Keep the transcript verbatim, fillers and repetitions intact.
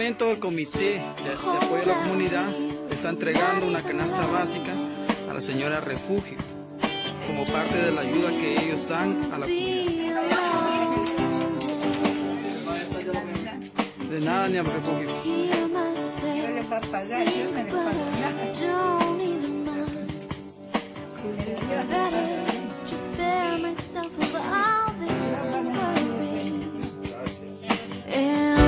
momento el Comité de Apoyo a la Comunidad está entregando una canasta básica a la señora Refugio como parte de la ayuda que ellos dan a la comunidad. De nada, ni a Refugio. Yo le voy a pagar, yo no le pago nada. Gracias.